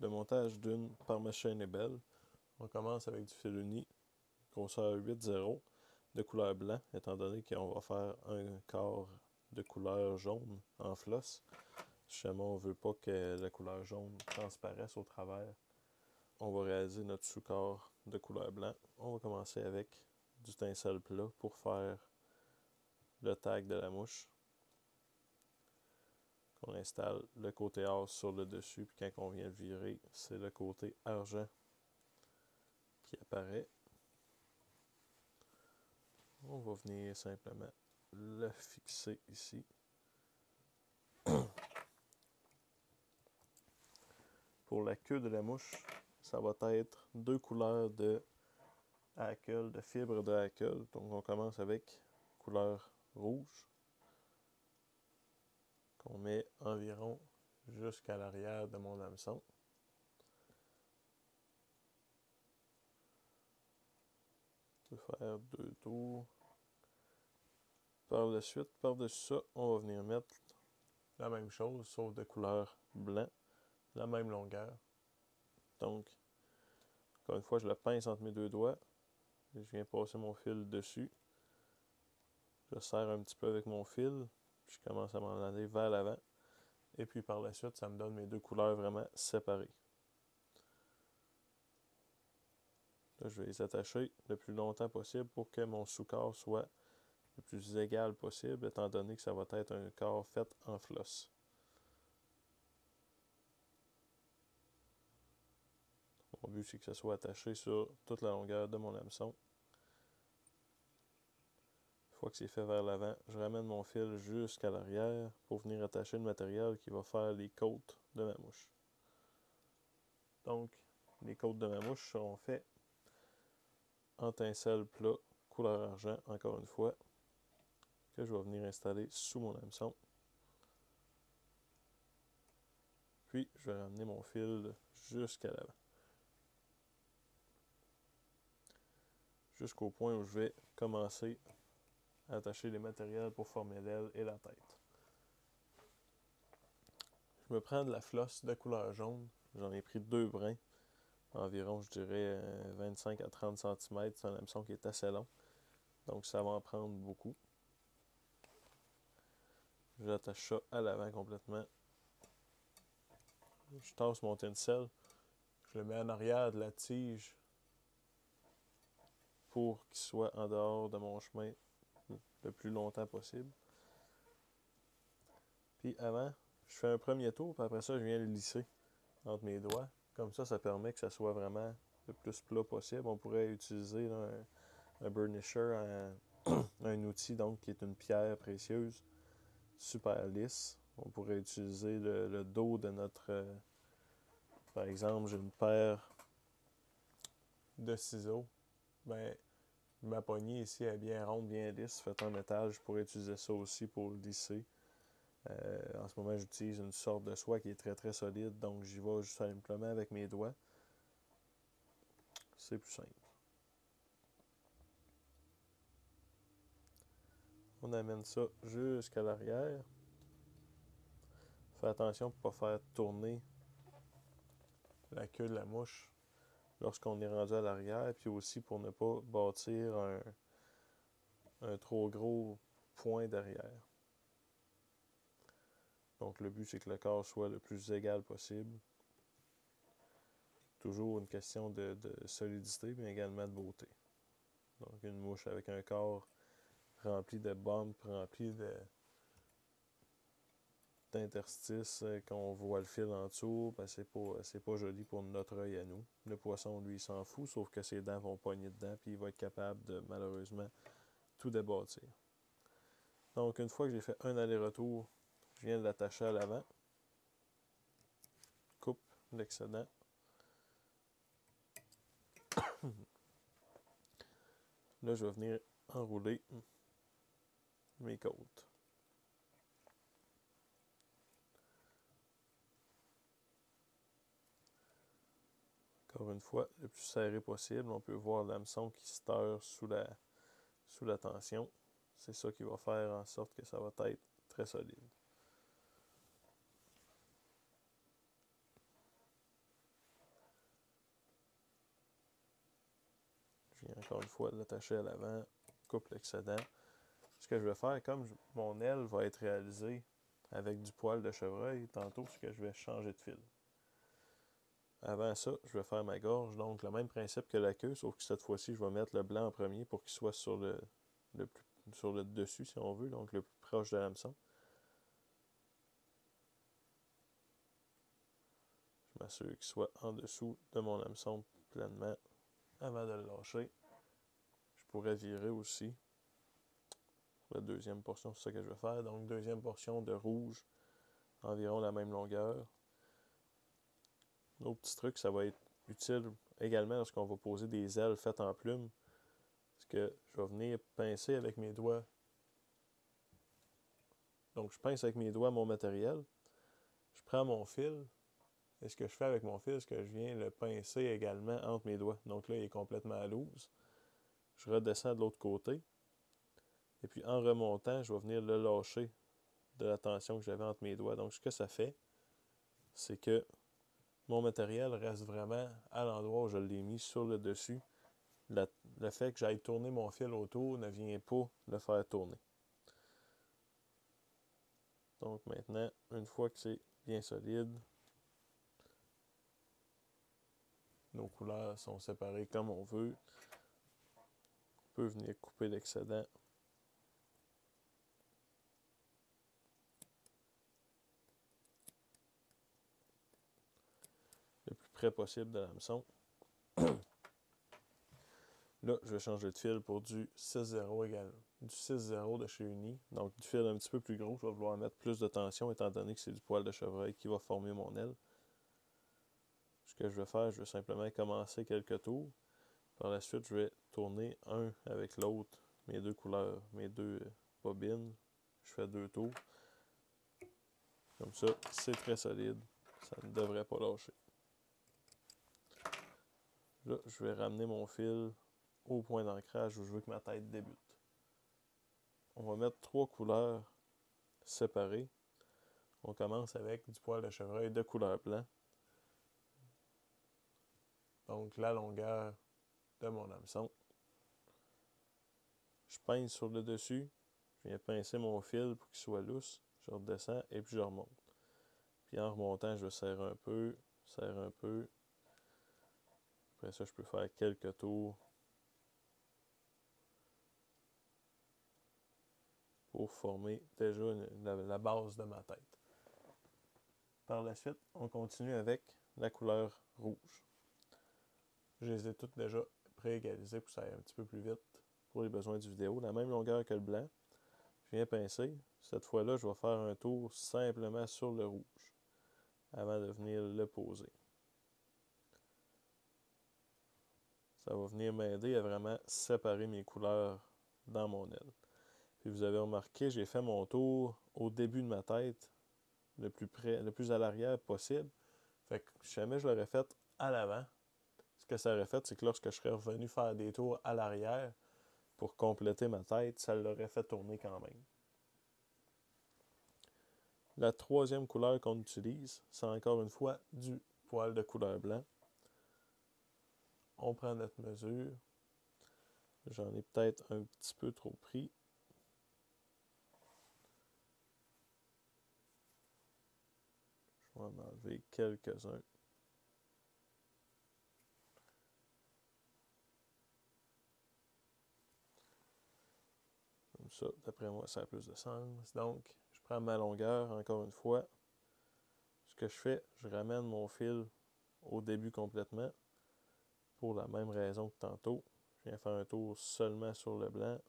de montage d'une Parmachene Belle. On commence avec du fil uni, grosseur 8,0, de couleur blanc, étant donné qu'on va faire un quart de couleur jaune en floss. Justement, on ne veut pas que la couleur jaune transparaisse au travers. On va réaliser notre sous-corps de couleur blanc. On va commencer avec du tinsel plat pour faire le tag de la mouche. On installe le côté or sur le dessus, puis quand on vient le virer, c'est le côté argent qui apparaît. On va venir simplement le fixer ici. Pour la queue de la mouche, ça va être deux couleurs de hackle, de fibre de hackle. Donc on commence avec couleur rouge, qu'on met environ jusqu'à l'arrière de mon hameçon. On peut faire deux tours. Par la suite, par-dessus ça, on va venir mettre la même chose, sauf de couleur blanc, la même longueur. Donc, encore une fois, je le pince entre mes deux doigts. Je viens passer mon fil dessus. Je serre un petit peu avec mon fil. Je commence à m'en aller vers l'avant. Et puis par la suite, ça me donne mes deux couleurs vraiment séparées. Là, je vais les attacher le plus longtemps possible pour que mon sous-corps soit le plus égal possible, étant donné que ça va être un corps fait en floss. Mon but, c'est que ça soit attaché sur toute la longueur de mon hameçon. Une fois que c'est fait vers l'avant, je ramène mon fil jusqu'à l'arrière pour venir attacher le matériel qui va faire les côtes de ma mouche. Donc, les côtes de ma mouche seront faites en tinsel plat, couleur argent, encore une fois, que je vais venir installer sous mon hameçon. Puis, je vais ramener mon fil jusqu'à l'avant, jusqu'au point où je vais commencer à attacher les matériels pour former l'aile et la tête. Je me prends de la flosse de couleur jaune. J'en ai pris deux brins, environ, je dirais, 25 à 30 cm. C'est un hameçon qui est assez long, donc ça va en prendre beaucoup. J'attache ça à l'avant complètement. Je tasse mon tinsel. Je le mets en arrière de la tige, pour qu'il soit en dehors de mon chemin le plus longtemps possible. Puis avant, je fais un premier tour, puis après ça, je viens le lisser entre mes doigts. Comme ça, ça permet que ça soit vraiment le plus plat possible. On pourrait utiliser là, un burnisher, un outil donc qui est une pierre précieuse, super lisse. On pourrait utiliser le dos de notre... par exemple, j'ai une paire de ciseaux. Ben, ma poignée ici est bien ronde, bien lisse, faite en métal. Je pourrais utiliser ça aussi pour lisser. En ce moment, j'utilise une sorte de soie qui est très très solide, donc j'y vais juste simplement avec mes doigts. C'est plus simple. On amène ça jusqu'à l'arrière. Fais attention pour ne pas faire tourner la queue de la mouche lorsqu'on est rendu à l'arrière, puis aussi pour ne pas bâtir un trop gros point derrière. Donc le but, c'est que le corps soit le plus égal possible. Toujours une question de solidité, mais également de beauté. Donc une mouche avec un corps rempli de bumps, rempli d'interstices, qu'on voit le fil en dessous, ben c'est pas joli pour notre œil à nous. Le poisson, lui, il s'en fout, sauf que ses dents vont pogner dedans, puis il va être capable de, malheureusement, tout débâtir. Donc, une fois que j'ai fait un aller-retour, je viens de l'attacher à l'avant, coupe l'excédent. Là, je vais venir enrouler mes côtes. Encore une fois, le plus serré possible. On peut voir l'hameçon qui se terre sous la tension. C'est ça qui va faire en sorte que ça va être très solide. encore une fois, l'attacher à l'avant, coupe l'excédent. Ce que je vais faire, comme mon aile va être réalisée avec du poil de chevreuil, tantôt, c'est que je vais changer de fil. Avant ça, je vais faire ma gorge, donc le même principe que la queue, sauf que cette fois-ci, je vais mettre le blanc en premier pour qu'il soit sur le dessus, si on veut, donc le plus proche de l'hameçon. Je m'assure qu'il soit en dessous de mon hameçon pleinement avant de le lâcher. Je pourrais virer aussi la deuxième portion, c'est ça que je vais faire. Donc, deuxième portion de rouge, environ la même longueur. L'autre petit truc, ça va être utile également lorsqu'on va poser des ailes faites en plumes. Parce que je vais venir pincer avec mes doigts. Donc, je pince avec mes doigts mon matériel. Je prends mon fil. Et ce que je fais avec mon fil, c'est que je viens le pincer également entre mes doigts. Donc là, il est complètement à loose. Je redescends de l'autre côté. Et puis, en remontant, je vais venir le lâcher de la tension que j'avais entre mes doigts. Donc, ce que ça fait, c'est que mon matériel reste vraiment à l'endroit où je l'ai mis, sur le dessus. Le fait que j'aille tourner mon fil autour ne vient pas le faire tourner. Donc maintenant, une fois que c'est bien solide, nos couleurs sont séparées comme on veut. On peut venir couper l'excédent. Près possible de l'hameçon. Là, je vais changer de fil pour du 6-0 égal. Du 6-0 de chez Uni. Donc, du fil un petit peu plus gros, je vais vouloir mettre plus de tension étant donné que c'est du poil de chevreuil qui va former mon aile. Ce que je vais faire, je vais simplement commencer quelques tours. Par la suite, je vais tourner un avec l'autre, mes deux couleurs, mes deux bobines. Je fais deux tours. Comme ça, c'est très solide. Ça ne devrait pas lâcher. Là, je vais ramener mon fil au point d'ancrage où je veux que ma tête débute. On va mettre trois couleurs séparées. On commence avec du poil de chevreuil de couleur blanc. Donc, la longueur de mon hameçon. Je pince sur le dessus. Je viens pincer mon fil pour qu'il soit lousse. Je redescends et puis je remonte. Puis en remontant, je serre un peu, serre un peu. Après ça, je peux faire quelques tours pour former déjà la base de ma tête. Par la suite, on continue avec la couleur rouge. Je les ai toutes déjà pré-égalisées pour que ça aille un petit peu plus vite pour les besoins du vidéo. La même longueur que le blanc. Je viens pincer. Cette fois-là, je vais faire un tour simplement sur le rouge avant de venir le poser. Ça va venir m'aider à vraiment séparer mes couleurs dans mon aile. Puis vous avez remarqué, j'ai fait mon tour au début de ma tête, le plus à l'arrière possible. Fait que si jamais je l'aurais fait à l'avant, ce que ça aurait fait, c'est que lorsque je serais revenu faire des tours à l'arrière pour compléter ma tête, ça l'aurait fait tourner quand même. La troisième couleur qu'on utilise, c'est encore une fois du poil de couleur blanc. On prend notre mesure. J'en ai peut-être un petit peu trop pris. Je vais m'enlever quelques-uns. Comme ça, d'après moi, ça a plus de sens. Donc, je prends ma longueur, encore une fois. Ce que je fais, je ramène mon fil au début complètement. Pour la même raison que tantôt, je viens faire un tour seulement sur le blanc.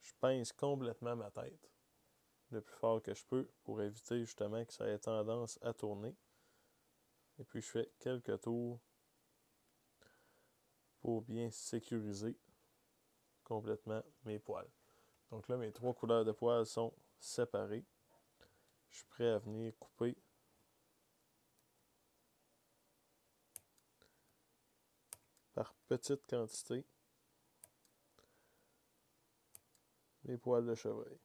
Je pince complètement ma tête, le plus fort que je peux, pour éviter justement que ça ait tendance à tourner. Et puis je fais quelques tours pour bien sécuriser complètement mes poils. Donc là, mes trois couleurs de poils sont séparées. Je suis prêt à venir couper. Par petite quantité, les poils de chevreuil.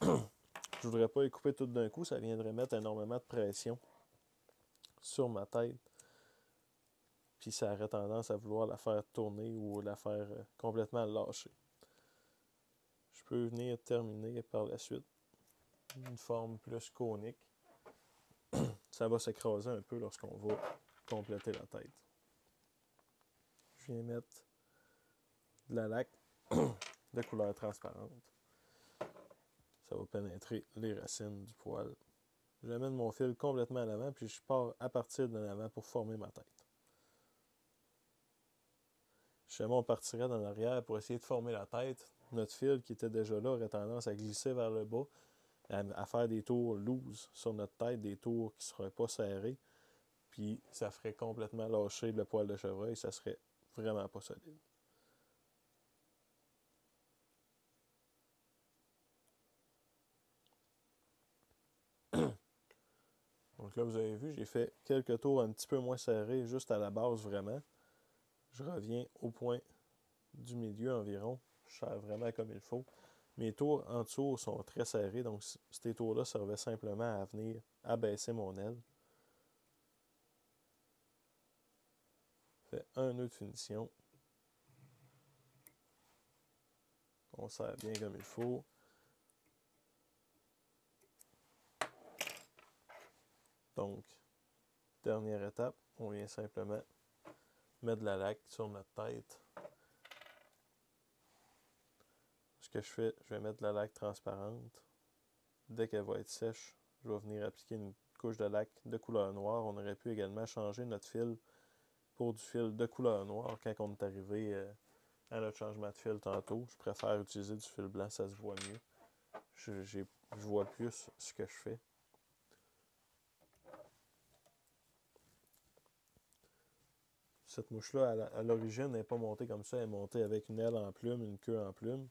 Je ne voudrais pas les couper toutes d'un coup, ça viendrait mettre énormément de pression sur ma tête. Puis ça aurait tendance à vouloir la faire tourner ou la faire complètement lâcher. Je peux venir terminer par la suite une forme plus conique. Ça va s'écraser un peu lorsqu'on va compléter la tête. Je viens mettre de la laque de couleur transparente. Ça va pénétrer les racines du poil. J'amène mon fil complètement à l'avant, puis je pars à partir de l'avant pour former ma tête. Justement, on partirait dans l'arrière pour essayer de former la tête. Notre fil qui était déjà là aurait tendance à glisser vers le bas, à faire des tours loose sur notre tête, des tours qui ne seraient pas serrés. Puis ça ferait complètement lâcher le poil de chevreuil, ça serait vraiment pas solide. Donc là, vous avez vu, j'ai fait quelques tours un petit peu moins serrés, juste à la base vraiment. Je reviens au point du milieu environ. Je serre vraiment comme il faut. Mes tours en dessous sont très serrés, donc ces tours-là servaient simplement à venir abaisser mon aile. Je fais un nœud de finition. On serre bien comme il faut. Donc, dernière étape, on vient simplement mettre de la laque sur notre tête. Ce que je fais, je vais mettre de la laque transparente. Dès qu'elle va être sèche, je vais venir appliquer une couche de laque de couleur noire. On aurait pu également changer notre fil pour du fil de couleur noire quand on est arrivé à notre changement de fil tantôt. Je préfère utiliser du fil blanc, ça se voit mieux. Je vois plus ce que je fais. Cette mouche-là, à l'origine, n'est pas montée comme ça. Elle est montée avec une aile en plume, une queue en plume.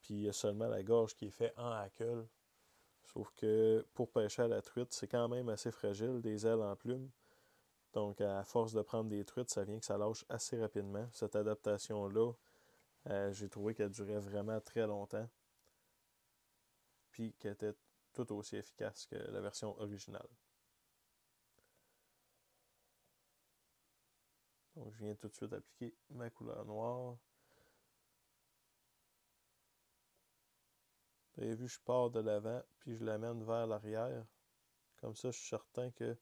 Puis il y a seulement la gorge qui est faite en hackle. Sauf que pour pêcher à la truite, c'est quand même assez fragile, des ailes en plume. Donc à force de prendre des truites, ça vient que ça lâche assez rapidement. Cette adaptation-là, j'ai trouvé qu'elle durait vraiment très longtemps. Puis qu'elle était tout aussi efficace que la version originale. Donc, je viens tout de suite appliquer ma couleur noire. Vous avez vu, je pars de l'avant, puis je l'amène vers l'arrière. Comme ça, je suis certain que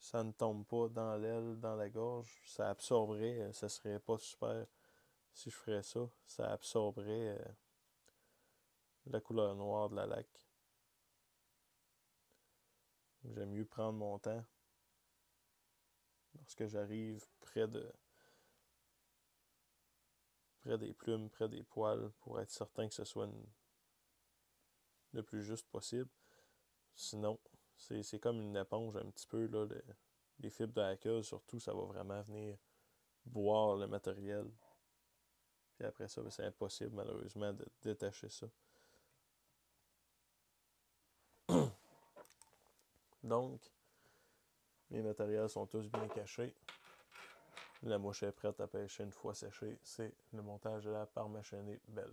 ça ne tombe pas dans l'aile, dans la gorge. Ça absorberait, ça ne serait pas super si je ferais ça. Ça absorberait la couleur noire de la laque. J'aime mieux prendre mon temps. Lorsque j'arrive près des plumes, près des poils, pour être certain que ce soit le plus juste possible. Sinon, c'est comme une éponge un petit peu, là, les fibres de hackle, surtout, ça va vraiment venir boire le matériel. Puis après ça, c'est impossible, malheureusement, de détacher ça. Donc, mes matériels sont tous bien cachés. La mouche est prête à pêcher une fois séchée. C'est le montage de la Parmachene Belle.